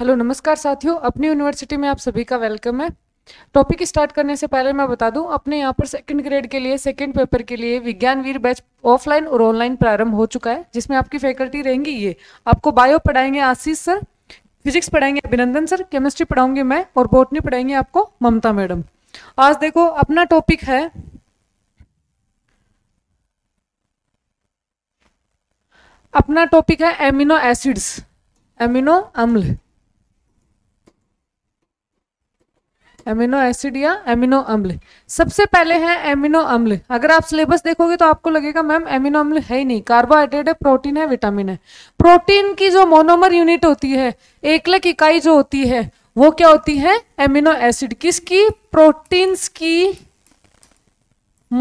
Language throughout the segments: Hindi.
हेलो नमस्कार साथियों, अपनी यूनिवर्सिटी में आप सभी का वेलकम है। टॉपिक स्टार्ट करने से पहले मैं बता दूं, अपने यहाँ पर सेकंड ग्रेड के लिए सेकंड पेपर के लिए विज्ञान वीर बैच ऑफलाइन और ऑनलाइन प्रारंभ हो चुका है, जिसमें आपकी फैकल्टी रहेंगी। ये आपको बायो पढ़ाएंगे आशीष सर, फिजिक्स पढ़ाएंगे अभिनंदन सर, केमिस्ट्री पढ़ाऊंगी मैं और बॉटनी पढ़ाएंगे आपको ममता मैडम। आज देखो अपना टॉपिक है एमिनो एसिड्स, एमिनो अम्ल, एमिनो एसिड या एमिनो अम्ल। सबसे पहले है एमिनो अम्ल। अगर आप सिलेबस देखोगे तो आपको लगेगा मैम एमिनो अम्ल है ही नहीं, कार्बोहाइड्रेट है, प्रोटीन है, विटामिन है। प्रोटीन की जो मोनोमर यूनिट होती है, एकलक इकाई जो होती है, वो क्या होती है? Amino acid. किसकी? प्रोटीन्स की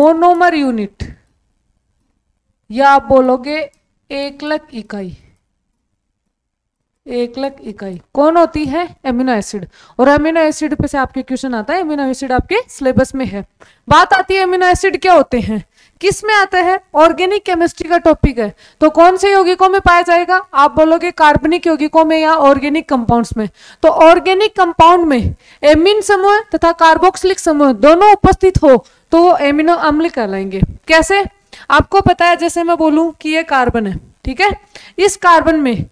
मोनोमर यूनिट, या आप बोलोगे एकलक इकाई। एकलक इकाई कौन होती है? Amino acid. और एमिनो एसिड पे से आपके क्वेश्चन आता है, एमिनो एसिड आपके सिलेबस में है। बात आती है एमिनो एसिड क्या होते हैं, किस में आता है? ऑर्गेनिक केमिस्ट्री का टॉपिक है, तो कौन से यौगिकों में पाया जाएगा? आप बोलोगे कार्बनिक यौगिकों में या ऑर्गेनिक कंपाउंड्स में। तो ऑर्गेनिक कंपाउंड में एमिन समूह तथा कार्बोक्सिलिक समूह दोनों उपस्थित हो तो वो एमिनो अम्ल कहलाएंगे। कैसे? आपको पता है, जैसे मैं बोलूं कि ये कार्बन है, ठीक है, इस कार्बन में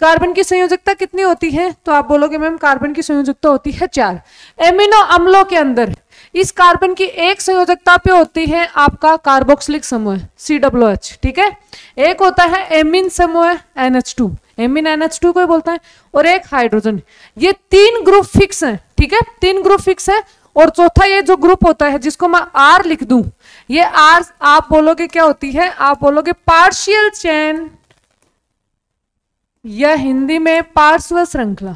कार्बन की संयोजकता कितनी होती है? तो आप बोलोगे मैम कार्बन की संयोजकता होती है 4। एमिनो अम्लों के अंदर इस कार्बन की एक संयोजकता पे होती है आपका कार्बोक्सिलिक समूह COOH, ठीक है, एक होता है एमिन समूह NH2, एमिन NH2 को बोलता है, और एक हाइड्रोजन। ये 3 ग्रुप फिक्स है, ठीक है, 3 ग्रुप फिक्स है। और चौथा ये जो ग्रुप होता है जिसको मैं R लिख दूं, ये R आप बोलोगे क्या होती है? आप बोलोगे पार्शियल चेन या हिंदी में पार्श्व श्रृंखला,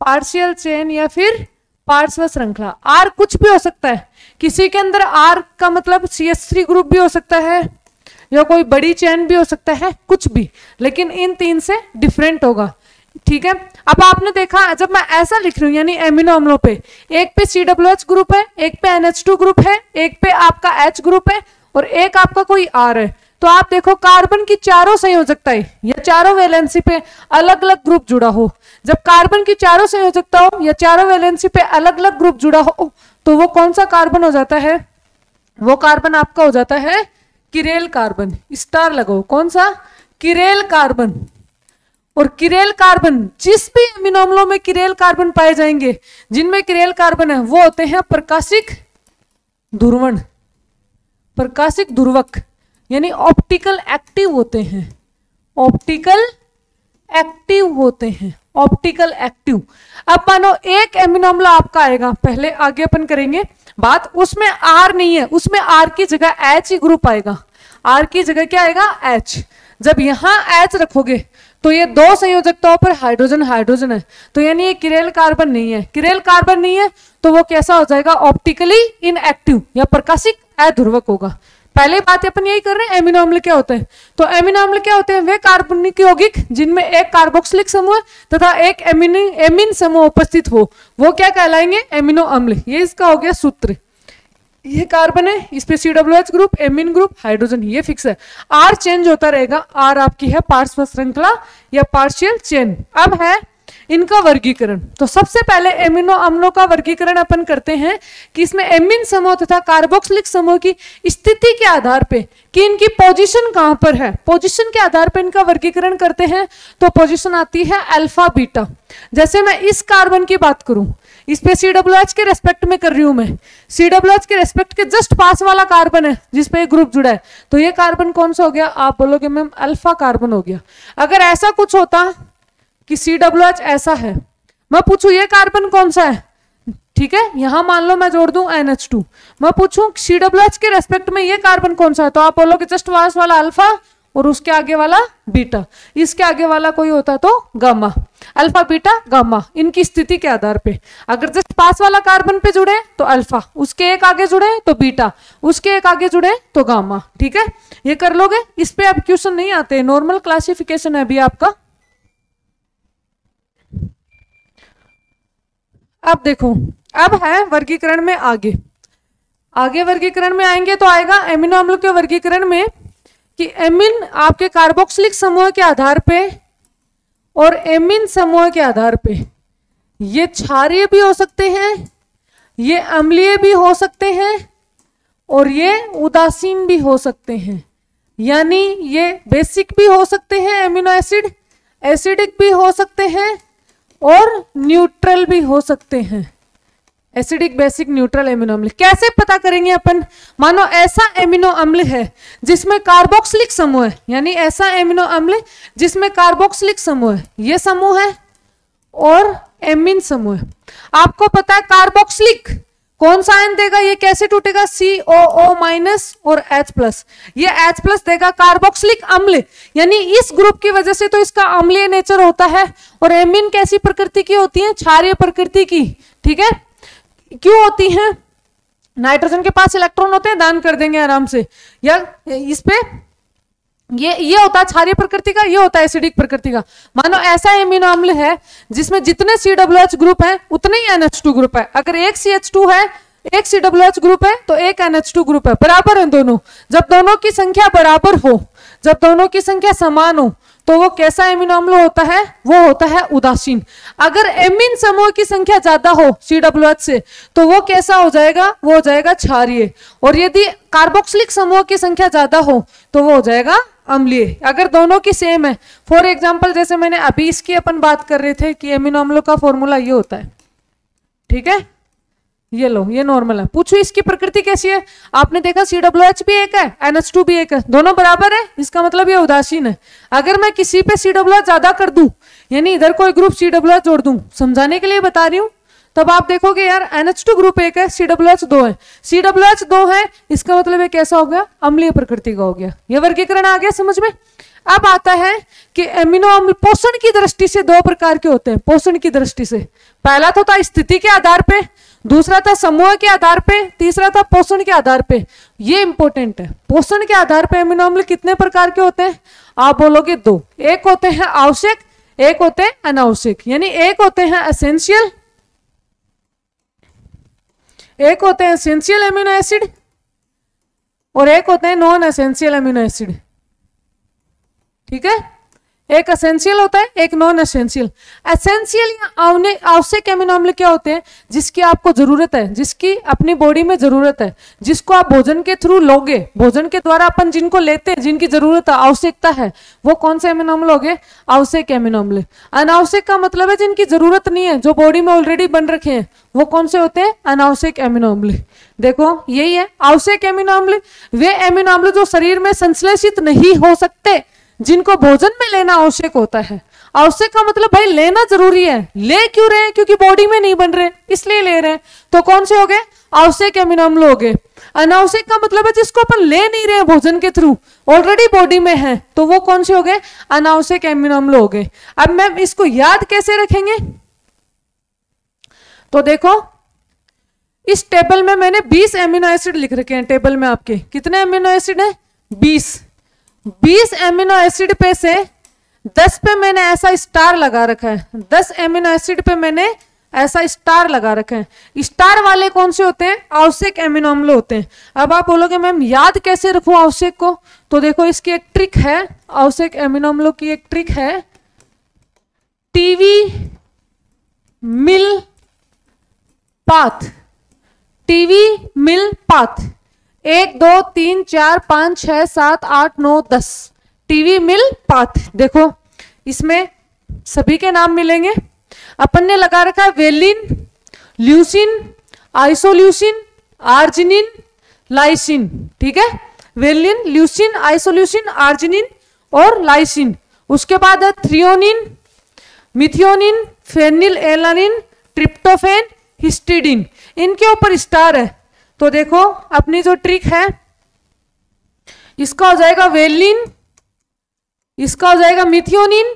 पार्शियल चेन या फिर पार्श्व श्रृंखला। आर कुछ भी हो सकता है, किसी के अंदर आर का मतलब CH3 ग्रुप भी हो सकता है या कोई बड़ी चेन भी हो सकता है, कुछ भी, लेकिन इन 3 से डिफरेंट होगा, ठीक है। अब आपने देखा, जब मैं ऐसा लिख रही हूँ, यानी एमिनो अम्लों पे एक पे COOH ग्रुप है, एक पे NH2 ग्रुप है, एक पे आपका H ग्रुप है और एक आपका कोई R है, तो आप देखो कार्बन की चारों संयोजकताएं या चारों वैलेंसी पे अलग अलग ग्रुप जुड़ा हो। जब कार्बन की चारों संयोजकता हो या चारों वैलेंसी पे अलग अलग ग्रुप जुड़ा हो तो वो कौन सा कार्बन हो जाता है? वो कार्बन आपका हो जाता है किरेल कार्बन। स्टार लगाओ, कौन सा? Chiral carbon. और किरेल कार्बन, जिस भी एमिनो अम्लों में किरेल कार्बन पाए जाएंगे, जिनमें किरेल कार्बन है, वो होते हैं प्रकाशिक ध्रुवण, प्रकाशिक ध्रुवक, यानी ऑप्टिकल एक्टिव होते हैं, ऑप्टिकल एक्टिव होते हैं, ऑप्टिकल एक्टिव। अब मानो एक एमिनो अम्ल आपका आएगा, पहले आगे अपन करेंगे बात, उसमें आर नहीं है, उसमें आर की जगह एच ही ग्रुप आएगा, आर की जगह क्या आएगा? एच। जब यहाँ एच रखोगे तो ये 2 संयोजकताओं पर हाइड्रोजन हाइड्रोजन है, तो यानी ये किरेल कार्बन नहीं है। किरेल कार्बन नहीं है तो वो कैसा हो जाएगा? ऑप्टिकली इनएक्टिव या प्रकाशिक अध्रुवक होगा। पहले बात अपन यही कर रहे हैं, एमिनो अम्ल क्या होते हैं। तो एमिनो अम्ल क्या होते हैं? वे कार्बनिक यौगिक जिनमें एक कार्बोक्सिलिक समूह तथा एक एमिन समूह उपस्थित हो, वो क्या कहलाएंगे? एमिनो अम्ल। ये इसका हो गया सूत्र। ये कार्बन है, इस पे COOH group, amine group, hydrogen, ये फिक्स है। आर चेंज होता रहेगा, आर आपकी है पार्श्व श्रृंखला या पार्शियल चेन। अब है इनका वर्गीकरण। तो सबसे पहले एमिनो अम्लों का वर्गीकरण अपन करते हैं कि इसमें एमिन समूह तथा कार्बोक्सिलिक समूह की स्थिति के आधार पे, कि इनकी पोजीशन कहां पर है, पोजीशन के आधार पे इनका वर्गीकरण करते हैं। तो पोजीशन आती है अल्फा बीटा। जैसे मैं इस कार्बन की बात करूं, इस पे COOH के रेस्पेक्ट में कर रही हूं, मैं COOH के रेस्पेक्ट के जस्ट पास वाला कार्बन है जिसपे ग्रुप जुड़ा है, तो ये कार्बन कौन सा हो गया? आप बोलोगे मैम अल्फा कार्बन हो गया। अगर ऐसा कुछ होता कि COOH ऐसा है, मैं पूछूं ये कार्बन कौन सा है, ठीक है, यहां मान लो मैं जोड़ दूं NH2, मैं पूछूं COOH के रेस्पेक्ट में ये कार्बन कौन सा है, तो आप बोलोगे जस्ट पास वाला अल्फा और उसके आगे वाला बीटा, इसके आगे वाला कोई होता तो गामा। अल्फा बीटा गामा इनकी स्थिति के आधार पे, अगर जस्ट पास वाला कार्बन पे जुड़े तो अल्फा, उसके एक आगे जुड़े तो बीटा, उसके एक आगे जुड़े तो गामा, ठीक है, ये कर लोगे। इस पे अब क्वेश्चन नहीं आते, नॉर्मल क्लासिफिकेशन है अभी आपका। अब देखो, अब है वर्गीकरण में आगे, आगे वर्गीकरण में आएंगे तो आएगा एमिनो अम्लों के वर्गीकरण में कि एमिन आपके कार्बोक्सिलिक समूह के आधार पे और एमिन समूह के आधार पे ये क्षारीय भी हो सकते हैं, ये अम्लीय भी हो सकते हैं और ये उदासीन भी हो सकते हैं, यानी ये बेसिक भी हो सकते हैं एमिनो एसिड, एसिडिक भी हो सकते हैं और न्यूट्रल भी हो सकते हैं। एसिडिक, बेसिक, न्यूट्रल एमिनो अम्ल कैसे पता करेंगे अपन? मानो ऐसा एमिनो अम्ल है जिसमें कार्बोक्सिलिक समूह है, यानी ऐसा एमिनो अम्ल जिसमें कार्बोक्सिलिक समूह है, ये समूह है और एमिन समूह है। आपको पता है कार्बोक्सिलिक कौन सा आयन देगा, ये कैसे टूटेगा, COO- और H+, ये H+ देगा कार्बोक्सिलिक अम्ल, यानी इस ग्रुप की वजह से तो इसका अम्लीय नेचर होता है। और एमिन कैसी प्रकृति की होती है, क्षारीय प्रकृति की, ठीक है। क्यों होती है, नाइट्रोजन के पास इलेक्ट्रॉन होते हैं, दान कर देंगे आराम से, या इस पे ये होता है क्षारीय प्रकृति का, ये होता है एसिडिक प्रकृति का। मानो ऐसा एमिनो अम्ल है जिसमें जितने COOH ग्रुप है उतने ही NH2 ग्रुप है। अगर एक CH2 है, एक COOH ग्रुप है तो एक NH2 ग्रुप है, बराबर है दोनों। जब दोनों की संख्या बराबर हो, जब दोनों की संख्या समान हो, तो वो कैसा एमिनो अम्ल होता है, वो होता है उदासीन। अगर एमिन समूह की संख्या ज्यादा हो COOH से तो वो कैसा हो जाएगा, वो हो जाएगा क्षारीय। और यदि कार्बोक्सिलिक समूह की संख्या ज्यादा हो तो वो हो जाएगा अम्लीय। अगर दोनों की सेम है, फॉर एग्जाम्पल जैसे मैंने अभी इसकी अपन बात कर रहे थे कि एमिनो अम्लों का फॉर्मूला ये होता है, ठीक है। ये लो, ये नॉर्मल है। पूछो इसकी प्रकृति कैसी है, आपने देखा COOH भी एक है, NH2 भी एक है, दोनों बराबर है, इसका मतलब ये उदासीन है। अगर मैं किसी पे COOH ज्यादा कर दूं, यानी इधर कोई ग्रुप COOH जोड़ दूं, समझाने के लिए बता रही हूँ, तब आप देखोगे यार NH2 ग्रुप एक है, COOH दो है, COOH दो है, इसका मतलब ये कैसा हो गया, अम्लीय प्रकृति का हो गया। ये वर्गीकरण आ गया समझ में। अब आता है कि एमिनो अम्ल पोषण की दृष्टि से दो प्रकार के होते हैं, पोषण की दृष्टि से। पहला तो था स्थिति के आधार पे, दूसरा था समूह के आधार पे, तीसरा था पोषण के आधार पे। ये इंपॉर्टेंट है। पोषण के आधार पे एमिनो अम्ल कितने प्रकार के होते हैं? आप बोलोगे दो, एक होते हैं आवश्यक, एक होते हैं अनावश्यक, यानी एक होते हैं एसेंशियल, एक होते हैं एसेंशियल एमिनो एसिड और एक होते हैं नॉन एसेंशियल एमिनो एसिड, ठीक है। एक एसेंशियल होता है, एक नॉन एसेंशियल। एसेंशियल या आवश्यक एमिनो अम्ल क्या होते हैं? जिसकी आपको जरूरत है, जिसकी अपनी बॉडी में जरूरत है, जिसको आप भोजन के थ्रू लोगे, भोजन के द्वारा अपन जिनको लेते हैं, जिनकी जरूरत है, आवश्यकता है, वो कौन से एमिनो अम्ल होंगे? आवश्यक एमिनो अम्ल। अनावश्यक का मतलब है जिनकी जरूरत नहीं है, जो बॉडी में ऑलरेडी बन रखे हैं, वो कौन से होते हैं? अनावश्यक एमिनो अम्ल। देखो यही है आवश्यक एमिनो अम्ल, वे एमिनो अम्ल जो शरीर में संश्लेषित नहीं हो सकते, जिनको भोजन में लेना आवश्यक होता है। आवश्यक का मतलब भाई लेना जरूरी है, ले क्यों रहे हैं? क्योंकि बॉडी में नहीं बन रहे, इसलिए ले रहे हैं। तो कौन से हो गए? आवश्यक एमिनो अम्ल हो गए। अनावश्यक का मतलब है जिसको अपन ले नहीं रहे हैं भोजन के थ्रू, ऑलरेडी बॉडी में है, तो वो कौन से हो गए? अनावश्यक एमिनो अम्ल हो गए। अब मैम इसको याद कैसे रखेंगे, तो देखो इस टेबल में मैंने 20 एमिनो एसिड लिख रखे हैं। टेबल में आपके कितने एमिनो एसिड है? 20 एमिनो एसिड पे से 10 पे मैंने ऐसा स्टार लगा रखा है, 10 एमिनो एसिड पे मैंने ऐसा स्टार लगा रखा है। स्टार वाले कौन से होते हैं? आवश्यक एमिनो अम्ल होते हैं। अब आप बोलोगे मैम याद कैसे रखूं आवश्यक को, तो देखो इसकी एक ट्रिक है, आवश्यक एमिनो अम्लों की एक ट्रिक है, टीवी मिल पाथ, टीवी मिल पाथ, 1 2 3 4 5 6 7 8 9 10 टीवी मिल पाथ। देखो इसमें सभी के नाम मिलेंगे। अपन ने लगा रखा है valine, leucine, isoleucine, arginine, lysine, ठीक है। वेलिन, ल्यूसिन, आइसोल्यूसिन, आर्जिनिन और लाइसिन। उसके बाद है threonine, methionine, phenyl alanine, tryptophan, histidine, इनके ऊपर स्टार है। तो देखो अपनी जो ट्रिक है, इसका हो जाएगा वेलिन, इसका हो जाएगा मिथियोनिन,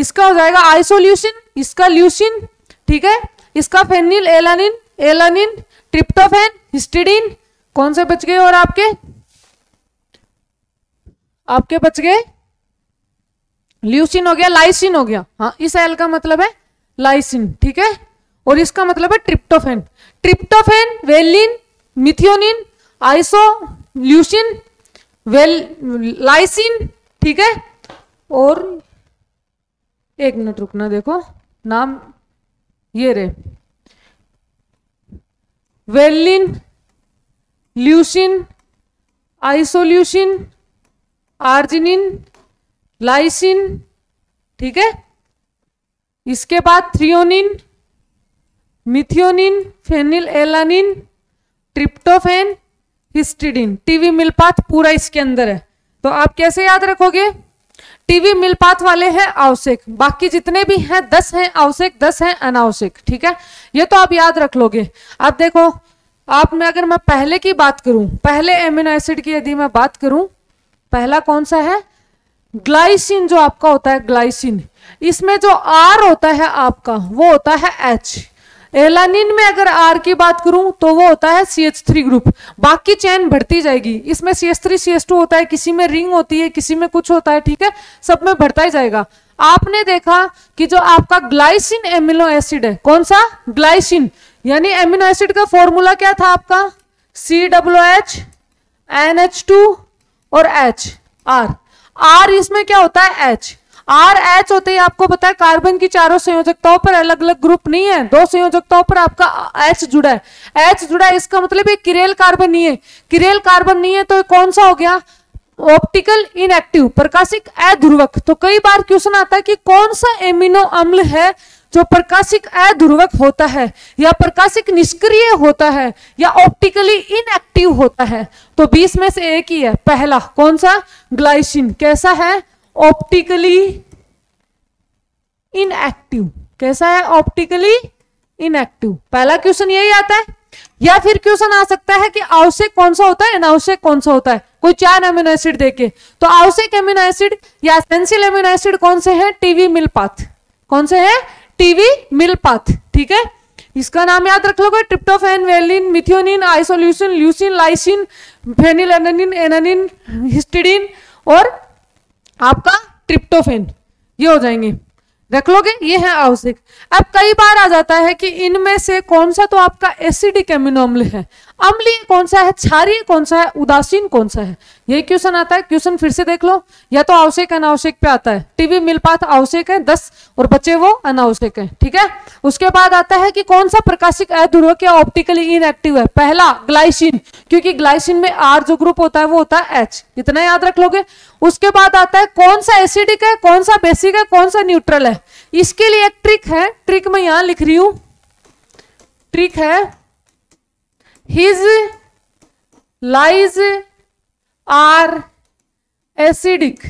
इसका हो जाएगा आइसोल्यूसिन, इसका ल्यूसिन, ठीक है, इसका फेनिल एलानिन, ट्रिप्टोफेन, हिस्टिडीन। कौन से बच गए? और आपके बच गए ल्यूसिन हो गया, लाइसिन हो गया, हाँ इस एल का मतलब है लाइसिन, ठीक है, और इसका मतलब है tryptophan. Tryptophan, valine, methionine, isoleucine, lysine, ठीक है, और एक मिनट रुकना, देखो नाम ये रे valine, leucine, isoleucine, arginine, lysine, ठीक है। इसके बाद threonine, methionine, phenyl alanine, tryptophan, histidine, TV मिलपात पूरा इसके अंदर है। तो आप कैसे याद रखोगे? टीवी मिलपात वाले हैं आवश्यक, बाकी जितने भी हैं 10 हैं आवश्यक, 10 हैं अनावश्यक, ठीक है। ये तो आप याद रख लोगे। अब देखो आप में अगर मैं पहले की बात करूं, पहले एमिनो एसिड की यदि मैं बात करूं, पहला कौन सा है? ग्लाइसिन, जो आपका होता है ग्लाइसिन। इसमें जो आर होता है आपका वो होता है एच। एलानिन में अगर आर की बात करूं तो वो होता है CH3 ग्रुप। बाकी चैन बढ़ती जाएगी, इसमें CH3 CH2 होता है, किसी में रिंग होती है, किसी में कुछ होता है, ठीक है, सब में बढ़ता ही जाएगा। आपने देखा कि जो आपका ग्लाइसिन एमिनो एसिड है, कौन सा? ग्लाइसिन, यानी एमिनो एसिड का फॉर्मूला क्या था आपका? COOH NH2 और HR। आर इसमें क्या होता है? एच। आर एच होते ही आपको पता है कार्बन की चारों संयोजकताओं पर अलग अलग ग्रुप नहीं है, दो संयोजकताओं पर आपका एच जुड़ा है। एच जुड़ा है इसका मतलब ये किरेल कार्बन नहीं है। किरेल कार्बन नहीं है तो कौन सा हो गया? ऑप्टिकल इनएक्टिव, प्रकाशिक अध्रुवक। तो कई बार क्वेश्चन आता है कि कौन सा एमिनो अम्ल है जो प्रकाशिक अध्रुवक होता है या प्रकाशिक निष्क्रिय होता है या ऑप्टिकली इनएक्टिव होता है? तो 20 में से एक ही है, पहला कौन सा? ग्लाइसिन। कैसा है? Optically inactive. कैसा है? Optically inactive. पहला क्वेश्चन यही आता है। या फिर क्वेश्चन आ सकता है कि आवश्यक कौन सा होता है, अनावश्यक कौन सा होता है, कोई चार एमिनो एसिड देके। तो आवश्यक एमिनो एसिड या एसेंशियल एमिनो एसिड कौन से हैं? टीवी मिलपात। कौन से हैं? टीवी मिलपात, ठीक है। इसका नाम याद रख लोगे, tryptophan, valine, methionine, isoleucine, leucine, lysine, phenylalanine, एनानिन, histidine और आपका ट्रिप्टोफेन, ये हो जाएंगे, रख लोगे। ये है आवश्यक। अब कई बार आ जाता है कि इनमें से कौन सा तो आपका एसिडिक एमिनो अम्ल है, अम्लीय कौन सा है, क्षारीय कौन सा है, उदासीन कौन सा है, यही क्वेश्चन आता है। क्वेश्चन फिर से देख लो, या तो आवश्यक अनावश्यक पे आता है। टीवी मिलपात आवश्यक है 10 और बचे वो अनावश्यक है, ठीक है। उसके बाद आता है कि कौन सा प्रकाशिक अध्रुवक या ऑप्टिकली इनएक्टिव है। पहला ग्लाइसिन, क्योंकि ग्लाइसिन में आर जो ग्रुप होता है वो होता है एच, इतना याद रख लोगे। उसके बाद आता है कौन सा एसिडिक है, कौन सा बेसिक है, कौन सा न्यूट्रल है। इसके लिए एक ट्रिक है, ट्रिक मैं यहां लिख रही हूं, ट्रिक है his lies are acidic,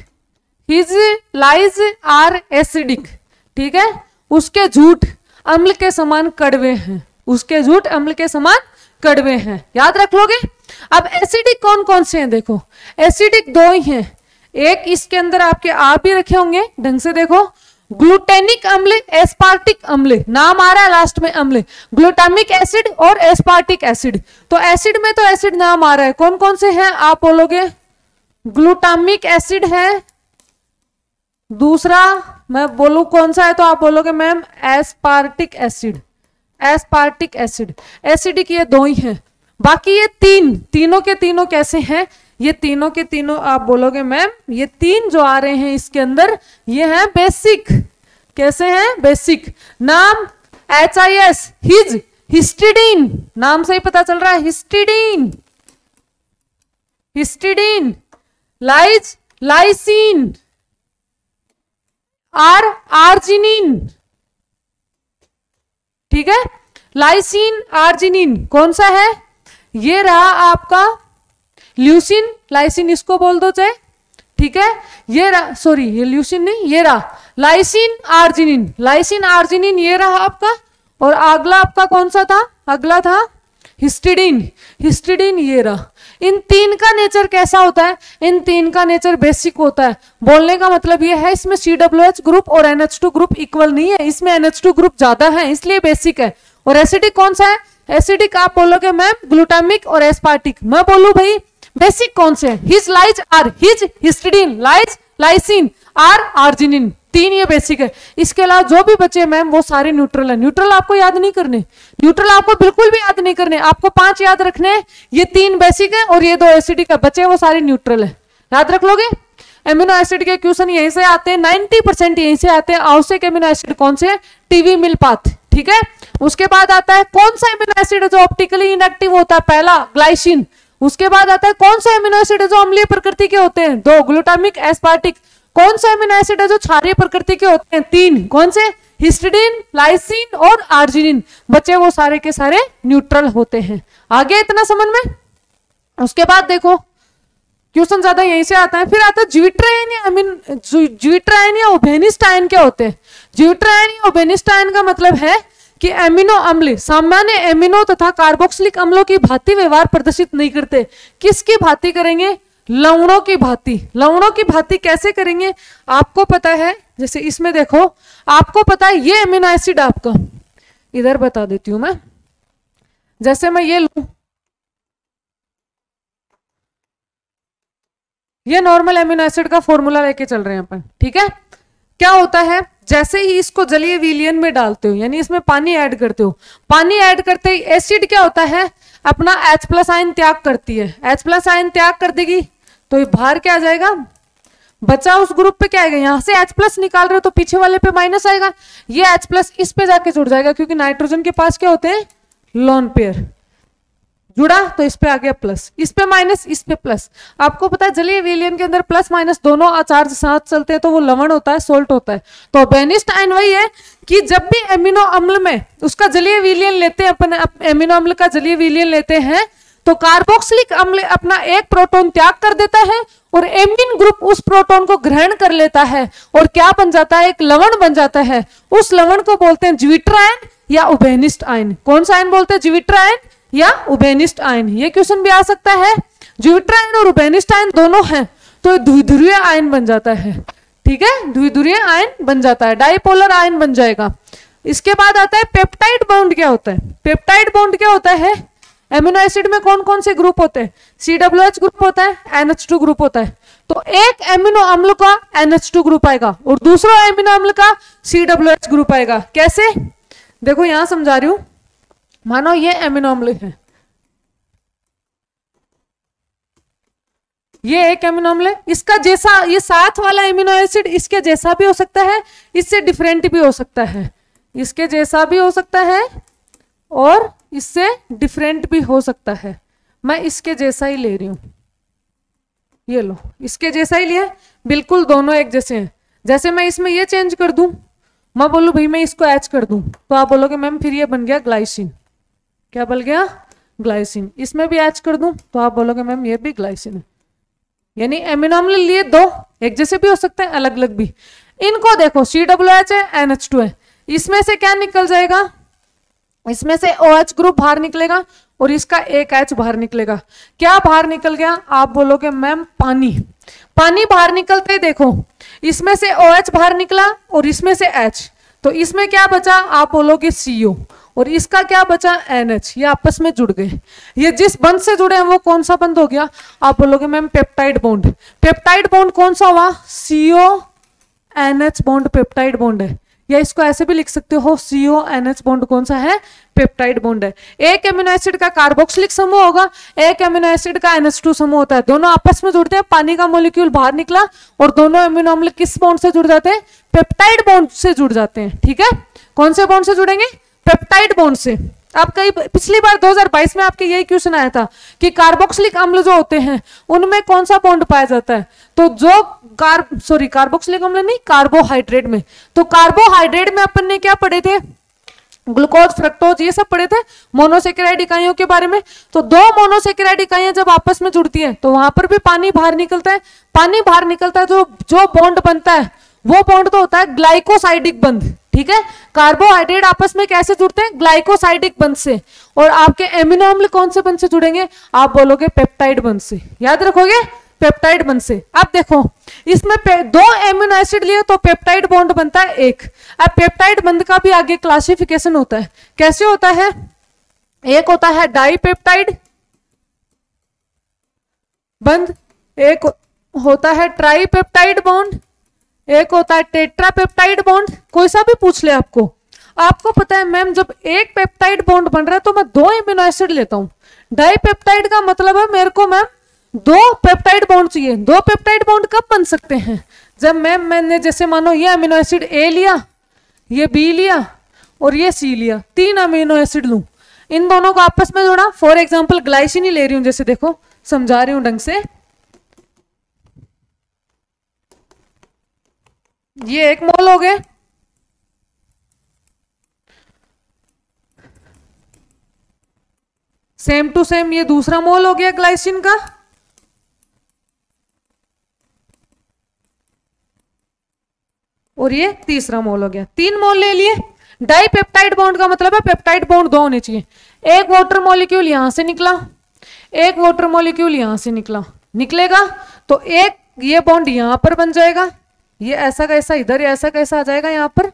his lies are acidic, ठीक है। उसके झूठ अम्ल के समान कड़वे हैं, उसके झूठ अम्ल के समान कड़वे हैं, याद रख लोगे। अब एसिडिक कौन कौन से हैं? देखो एसिडिक दो ही हैं, एक इसके अंदर आपके आप ही रखे होंगे, ढंग से देखो, ग्लूटेनिक अम्ल, एस्पार्टिक अम्ल, नाम आ रहा है लास्ट में अम्ल, ग्लूटामिक एसिड और एस्पार्टिक एसिड। तो एसिड में तो एसिड नाम आ रहा है, कौन कौन से हैं आप बोलोगे? ग्लूटामिक एसिड है, दूसरा मैं बोलूं कौन सा है तो आप बोलोगे ma'am aspartic acid, aspartic acid. Acidic ये दो ही हैं, बाकी ये तीन, तीनों के तीनों कैसे हैं? ये तीनों के तीनों आप बोलोगे मैम ये तीन जो आ रहे हैं इसके अंदर ये हैं बेसिक। कैसे हैं? बेसिक, नाम HIS, हिज, हिस्टिडीन, नाम से ही पता चल रहा है, histidine, histidine, lies, lysine, R, arginine, ठीक है। लाइसिन, आर्जिनिन, कौन सा है? ये रहा आपका ल्यूसिन, लाइसिन इसको बोल दो चाहे, ठीक है। ये रहा, सॉरी ये ल्यूसिन नहीं, ये रहा लाइसिन, आर्जिनिन, लाइसिन, आर्जिनिन, ये रहा आपका। और अगला आपका कौन सा था? अगला था हिस्टिडीन, हिस्टिडीन, ये रहा। इन तीन का नेचर कैसा होता है? इन तीन का नेचर बेसिक होता है। बोलने का मतलब ये है इसमें COOH ग्रुप और NH2 ग्रुप इक्वल नहीं है, इसमें NH2 ग्रुप ज्यादा है इसलिए बेसिक है। और एसिडिक कौन सा है? एसिडिक आप बोलोगे मैम ग्लूटामिक और एस्पार्टिक, मैं बोलूं भाई बेसिक कौन से? His, lies, R, his, histidine, lies, lysine, R, arginine, तीन ये बेसिक है। इसके अलावा जो भी बचे मैम वो सारे न्यूट्रल है। न्यूट्रल आपको याद नहीं करने, न्यूट्रल आपको बिल्कुल भी याद नहीं करने, आपको 5 याद रखने हैं। ये 3 बेसिक है और ये 2 एसिडिक है, बचे वो सारे न्यूट्रल है, याद रख लोगे। एमिनो एसिड के क्वेश्चन यहीं से आते हैं, 90% यहीं से आते हैं। आवश्यक एमिनो एसिड कौन से? टीवी मिल पाथ, ठीक है। उसके बाद आता है कौन सा एमिनो एसिड है जो ऑप्टिकली इनएक्टिव होता है? पहला ग्लाइसिन। उसके बाद आता है कौन सा एमिनो एसिड है जो अम्लीय प्रकृति के होते हैं? दो, ग्लूटामिक एस्पार्टिक। कौन सा एमिनो एसिड है जो क्षारीय प्रकृति के होते हैं? तीन। कौन से? हिस्टिडीन, लाइसिन और आर्जिनिन। बच्चे वो सारे के सारे न्यूट्रल होते हैं। आगे इतना समझ में। उसके बाद देखो क्वेश्चन ज्यादा यहीं से आता है। फिर आता है ज्यूट्राइन या ज्यूट्राइन या ओबेनिस्टाइन क्या होते हैं? ज्यूट्राइन या ओबेनिस्टाइन का मतलब है कि एमिनो अम्ल सामान्य एमिनो तथा कार्बोक्सिलिक अम्लों की भांति व्यवहार प्रदर्शित नहीं करते। किसकी भांति करेंगे? लवणों की भांति। लवणों की भांति कैसे करेंगे? आपको पता है, जैसे इसमें देखो, आपको पता है ये एमिनो एसिड आपका, इधर बता देती हूं मैं। जैसे मैं ये लूं, ये नॉर्मल एमिनो एसिड का फॉर्मूला लेके चल रहे हैं अपन, ठीक है। क्या होता है, जैसे ही इसको जलीय विलयन में डालते हो, यानी इसमें पानी ऐड करते हो, पानी ऐड करते ही एसिड क्या होता है, अपना H+ आयन त्याग करती है। H+ आयन त्याग कर देगी तो बाहर क्या आ जाएगा, बचा उस ग्रुप पे क्या आएगा, यहाँ से H+ निकाल रहे हो तो पीछे वाले पे माइनस आएगा, ये H+ इस पे जाके जुड़ जाएगा, क्योंकि नाइट्रोजन के पास क्या होते हैं लोन पेयर। जुड़ा तो इस पे आ गया प्लस, इस पे माइनस, इस पे प्लस। आपको पता है जलीय विलयन के अंदर प्लस माइनस दोनों चार्ज साथ चलते हैं तो वो लवण होता है, सोल्ट होता है। तो बेनिस्ट आयन वही है कि जब भी एमिनो अम्ल में उसका जलीय विलयन लेते हैं, अपने एमिनो अम्ल का जलीय विलयन लेते हैं तो कार्बोक्सिलिक अम्ल अपना एक प्रोटोन त्याग कर देता है और एमिन ग्रुप उस प्रोटोन को ग्रहण कर लेता है और क्या बन जाता है, एक लवण बन जाता है। उस लवण को बोलते हैं ज्यूट्राइन या उबेनिस्ट आयन। कौन सा आयन बोलते हैं? ज्यूट्राइन या उबेनिस्ट आयन। ये क्वेश्चन भी आ सकता है, ज्यूट्राइन और उबेनिस्ट आयन दोनों हैं तो द्विध्रुवीय आयन बन जाता है, ठीक है, द्विध्रुवीय आयन बन जाता है, डाइपोलर आयन बन जाएगा। इसके बाद आता है पेप्टाइड बॉन्ड क्या होता है? पेप्टाइड बॉन्ड क्या होता है? एमिनो एसिड में कौन कौन से ग्रुप होते हैं? CWH ग्रुप होता है, NH2 ग्रुप होता है। तो एक एमिनो अम्ल का NH2 ग्रुप आएगा और दूसरा एमिनो अम्ल का CWH ग्रुप आएगा। कैसे? देखो यहां समझा रही हूं। मानो ये एमिनो अम्ल है, ये एक एमिनो अम्ल है, इसका जैसा ये साथ वाला एमिनो एसिड इसके जैसा भी हो सकता है, इससे डिफरेंट भी हो सकता है, इसके जैसा भी हो सकता है और इससे डिफरेंट भी हो सकता है। मैं इसके जैसा ही ले रही हूं, ये लो इसके जैसा ही लिया, बिल्कुल दोनों एक जैसे हैं। जैसे मैं इसमें ये चेंज कर दूं, मैं बोलूं भाई मैं इसको H कर दूं तो आप बोलोगे मैम फिर ये बन गया ग्लाइसिन। क्या बन गया? ग्लाइसिन। इसमें भी H कर दूं तो आप बोलोगे मैम ये भी ग्लाइसिन है। यानी एमिनो अम्ल लिए दो एक जैसे भी हो सकते हैं, अलग अलग भी। इनको देखो CWH है, NH2 है, इसमें से क्या निकल जाएगा, इसमें से OH ग्रुप बाहर निकलेगा और इसका एक H बाहर निकलेगा। क्या बाहर निकल गया? आप बोलोगे मैम पानी। पानी बाहर निकलते ही देखो इसमें से OH बाहर निकला और इसमें से H, तो इसमें क्या बचा, आप बोलोगे CO और इसका क्या बचा NH। ये आपस में जुड़ गए। ये जिस बंध से जुड़े हैं वो कौन सा बंध हो गया? आप बोलोगे ma'am peptide bond. Peptide bond कौन सा हुआ? CO NH bond peptide bond है, या इसको ऐसे भी लिख सकते हो CO NH बॉन्ड कौन सा है? पेप्टाइड बॉन्ड है। एक एमिनो एसिड का कार्बोक्सिलिक समूह होगा, एक एमिनो एसिड का NH2 समूह होता है, दोनों आपस में जुड़ते हैं, पानी का मॉलिक्यूल बाहर निकला और दोनों एमिनो अम्ल किस बॉन्ड से जुड़ जाते हैं? पेप्टाइड बॉन्ड से जुड़ जाते हैं, ठीक है। कौन से बॉन्ड से जुड़ेंगे? पेप्टाइड बॉन्ड से। आपका पिछली बार 2022 में आपके यही क्वेश्चन आया था कि कार्बोक्सिलिक अम्ल जो होते हैं उनमें कौन सा बॉन्ड पाया जाता है, तो जो कार्बोक्सिलिक अम्ल नहीं, कार्बोहाइड्रेट में। तो कार्बोहाइड्रेट में अपन ने क्या पढ़े थे? ग्लूकोज, फ्रक्टोज, ये सब पढ़े थे मोनोसेकेराइड इकाइयों के बारे में। तो दो मोनोसेकेराइड इकाइयां जब आपस में जुड़ती हैं तो वहां पर भी पानी बाहर निकलता है। पानी बाहर निकलता है तो जो बॉन्ड बनता है वो बॉन्ड तो होता है ग्लाइकोसाइडिक बंध, ठीक है। कार्बोहाइड्रेट आपस में कैसे जुड़ते हैं? ग्लाइकोसाइडिक बंध से। और आपके एमिनो अम्ल कौन से बंध से जुड़ेंगे? आप बोलोगे पेप्टाइड बंध से। याद रखोगे पेप्टाइड बंध से। अब देखो इसमें दो एमिनो एसिड लिए तो पेप्टाइड बॉन्ड बनता है एक। अब पेप्टाइड बंध का भी आगे क्लासिफिकेशन होता है। कैसे होता है? एक होता है डाइपेप्टाइड बंध, एक होता है ट्राइपेप्टाइड बॉन्ड, एक होता है टेट्रापेप्टाइड बॉन्ड। कोई सा भी पूछ ले आपको। आपको पता है मैम जब एक पेप्टाइड बॉन्ड बन रहा है तो मैं दो एमिनो एसिड लेता हूं। डाइपेप्टाइड का मतलब है मेरे को मैम दो पेप्टाइड बॉन्ड चाहिए। दो पेप्टाइड बॉन्ड कब बन सकते हैं? जब मैंने जैसे मानो ये अमीनो एसिड ए लिया, ये बी लिया और ये सी लिया, तीन अमीनो एसिड लूं, इन दोनों को आपस में जोड़ा। फॉर एग्जाम्पल ग्लाइसिन ही ले रही हूं, जैसे देखो समझा रही हूं ढंग से। ये 1 मोल हो गए, सेम टू सेम ये दूसरा मोल हो गया ग्लाइसिन का, और ये तीसरा मोल हो गया। 3 मोल ले लिए। डाई पेप्टाइड बॉन्ड का मतलब है पेप्टाइड बॉन्ड दो होने चाहिए। एक वाटर मॉलिक्यूल यहां से निकला, एक वाटर मॉलिक्यूल यहां से निकला, निकलेगा तो एक ये बॉन्ड यहां पर बन जाएगा, ये ऐसा कैसा इधर, ऐसा कैसा आ जाएगा यहाँ पर,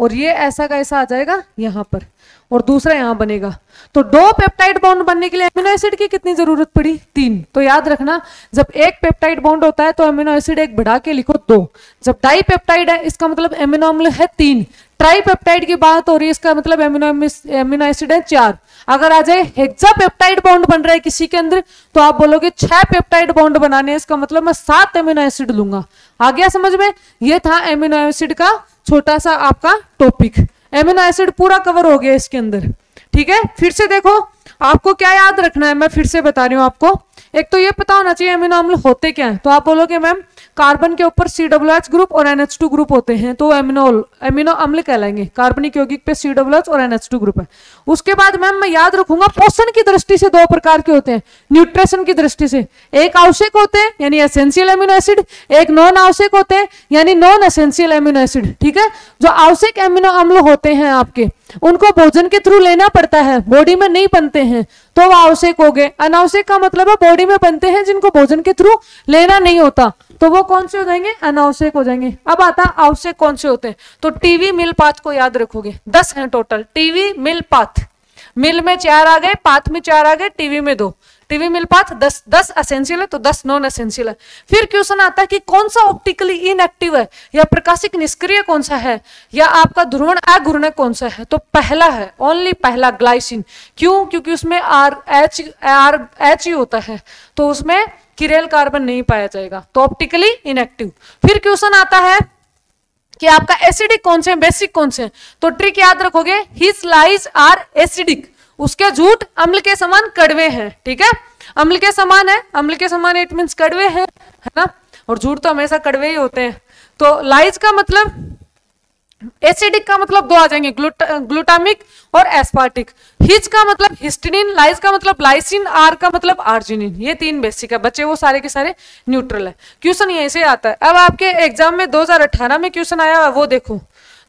और ये ऐसा कैसा आ जाएगा यहाँ पर, और दूसरा यहाँ बनेगा। तो दो पेप्टाइड बॉन्ड बनने के लिए अमीनो एसिड की कितनी जरूरत पड़ी? 3। तो याद रखना जब एक पेप्टाइड बॉन्ड होता है तो अमीनो एसिड एक बढ़ा के लिखो 2। जब डाई पेप्टाइड है इसका मतलब अमीनो अम्ल है 3। ट्राई पेप्टाइड की बात हो रही है, इसका मतलब अमीनो एसिड है 4। अगर आ जाए हेक्सा पेप्टाइड बॉन्ड बन रहा है किसी के अंदर तो आप बोलोगे 6 पेप्टाइड बॉन्ड बनाने हैं, इसका मतलब मैं 7 अमीनो एसिड लूंगा। आ गया समझ में? ये था अमीनो एसिड का छोटा सा आपका टॉपिक। अमीनो एसिड पूरा कवर हो गया इसके अंदर, ठीक है। फिर से देखो आपको क्या याद रखना है, मैं फिर से बता रही हूँ आपको। एक तो ये पता होना चाहिए अमीनो अम्ल होते क्या हैं। तो आप बोलोगे मैम कार्बन के ऊपर COOH ग्रुप और NH2 ग्रुप होते हैं तो अमीनो अम्ल कहलाएंगे। कार्बनिक यौगिक पे COOH और NH2 ग्रुप है। उसके बाद मैम मैं याद रखूंगा पोषण की दृष्टि से 2 प्रकार के होते हैं न्यूट्रिशन की दृष्टि से। एक आवश्यक होते हैं यानी एसेंशियल अमीनो एसिड, एक नॉन आवश्यक होते हैं यानी नॉन एसेंशियल अमीनो एसिड, ठीक है। जो आवश्यक अमीनो अम्ल होते हैं आपके उनको भोजन के थ्रू लेना पड़ता है, बॉडी में नहीं बनते हैं तो वह आवश्यक हो गए। अनावश्यक का मतलब है बॉडी में बनते हैं जिनको भोजन के थ्रू लेना नहीं होता, तो वो कौन से हो जाएंगे? अनावश्यक हो जाएंगे। अब आता आवश्यक कौन से होते हैं। तो टीवी मिल पाथ को याद रखोगे, 10 हैं टोटल। टीवी मिल पाथ, मिल में 4 आ गए, पाथ में 4 आ गए, टीवी में 2। टीवी मिल पाथ 10 असेंशियल है तो 10 नॉन असेंशियल है। फिर क्वेश्चन आता है कि कौन सा ऑप्टिकली इनएक्टिव है या प्रकाशिक निष्क्रिय कौन सा है या आपका ध्रुवण अघूर्णक कौन सा है। तो पहला है, ओनली पहला ग्लाइसिन। क्यों? क्योंकि उसमें आर एच ही होता है तो उसमें किरेल कार्बन नहीं पाया जाएगा, तो ऑप्टिकली इनएक्टिव। फिर क्वेश्चन आता है कि आपका एसिडिक कौन से, बेसिक कौन से। तो ट्रिक याद रखोगे, हिज लाइज आर एसिडिक, उसके झूठ अम्ल के समान कड़वे हैं, ठीक है। अम्ल के समान है, अम्ल के समान इट मींस कड़वे हैं, है ना, और झूठ तो हमेशा कड़वे ही होते हैं। तो लाइज का मतलब एसिडिक, का मतलब 2 आ जाएंगे ग्लूटामिक और एस्पार्टिक। हिज का मतलब हिस्टिनिन, लाइज का मतलब लाइसिन, आर का मतलब आर्जिनिन। ये 3 बेसिक है, बच्चे वो सारे के सारे न्यूट्रल है। क्वेश्चन यहीं से आता है। अब आपके एग्जाम में 2018 में क्वेश्चन आया वो देखो,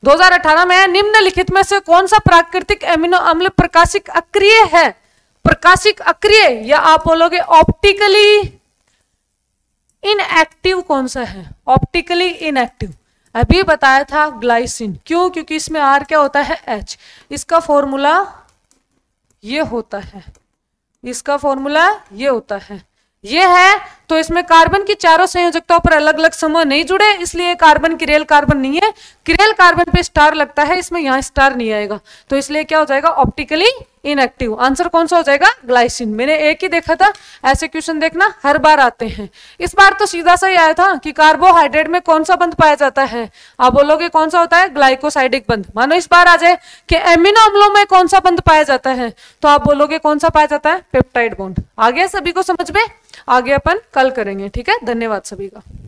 2018 में निम्नलिखित में से कौन सा प्राकृतिक अमीनो अम्ल प्रकाशिक अक्रिय है। प्रकाशिक अक्रिय या आप बोलोगे ऑप्टिकली इनएक्टिव कौन सा है? ऑप्टिकली इनएक्टिव अभी बताया था ग्लाइसिन। क्यों? क्योंकि इसमें आर क्या होता है? एच। इसका फॉर्मूला ये होता है, इसका फॉर्मूला ये होता है, ये है। तो इसमें कार्बन की चारों संयोजकताओं पर अलग अलग समूह नहीं जुड़े इसलिए कार्बन किरेल कार्बन नहीं है। किरेल कार्बन पे स्टार लगता है, इसमें यहाँ स्टार नहीं आएगा तो इसलिए क्या हो जाएगा? Optically inactive. आंसर कौन सा हो जाएगा? ग्लाइसिन। मैंने एक ही देखा था, ऐसे क्वेश्चन देखना हर बार आते हैं। इस बार तो सीधा सा ही आया था कि कार्बोहाइड्रेट में कौन सा बंध पाया जाता है। आप बोलोगे कौन सा होता है? ग्लाइकोसाइडिक बंध। मानो इस बार आ जाए कि एमिनो अम्लों में कौन सा बंध पाया जाता है तो आप बोलोगे कौन सा पाया जाता है? Peptide bond. आ गया सभी को समझ में? आगे अपन कल करेंगे, ठीक है। धन्यवाद सभी का।